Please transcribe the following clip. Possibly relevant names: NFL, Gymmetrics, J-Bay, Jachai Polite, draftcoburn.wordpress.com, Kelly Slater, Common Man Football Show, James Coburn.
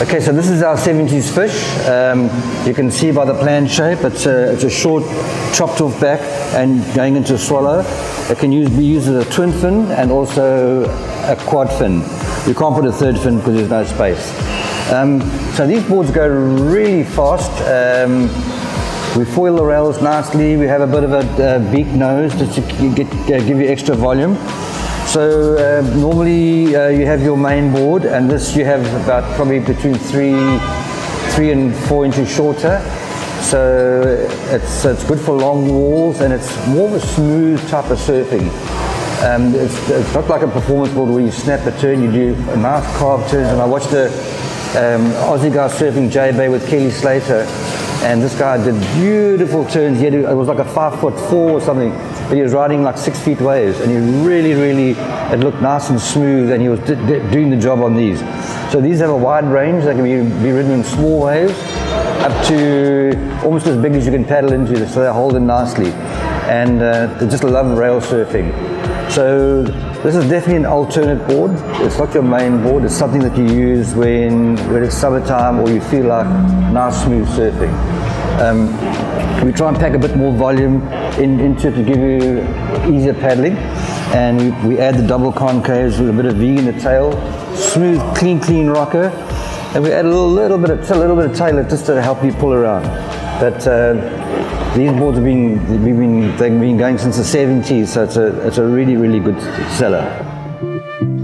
Okay, so this is our 70s fish. You can see by the plan shape, it's a short chopped off back and going into a swallow. It can be used as a twin fin and also a quad fin. You can't put a third fin because there's no space. So these boards go really fast. We foil the rails nicely. We have a bit of a beak nose just to give you extra volume. So normally you have your main board, and this you have about probably between three and four inches shorter. So it's good for long walls, and it's more of a smooth type of surfing. It's not like a performance board where you snap a turn, you do a nice carved turn. And I watched the Aussie guy surfing J-Bay with Kelly Slater, and this guy did beautiful turns. It was like a 5'4" or something, but he was riding like 6 feet waves, and he really, it looked nice and smooth, and he was doing the job on these. So these have a wide range. They can be ridden in small waves up to almost as big as you can paddle into, so they hold in nicely. And they just love rail surfing. So this is definitely an alternate board. It's not your main board. It's something that you use when it's summertime or you feel like nice smooth surfing. We try and pack a bit more volume into it to give you easier paddling, and we add the double concaves with a bit of V in the tail. Smooth, clean rocker, and we add a little bit of tail just to help you pull around. But these boards they've been going since the 70s, so it's a really good seller.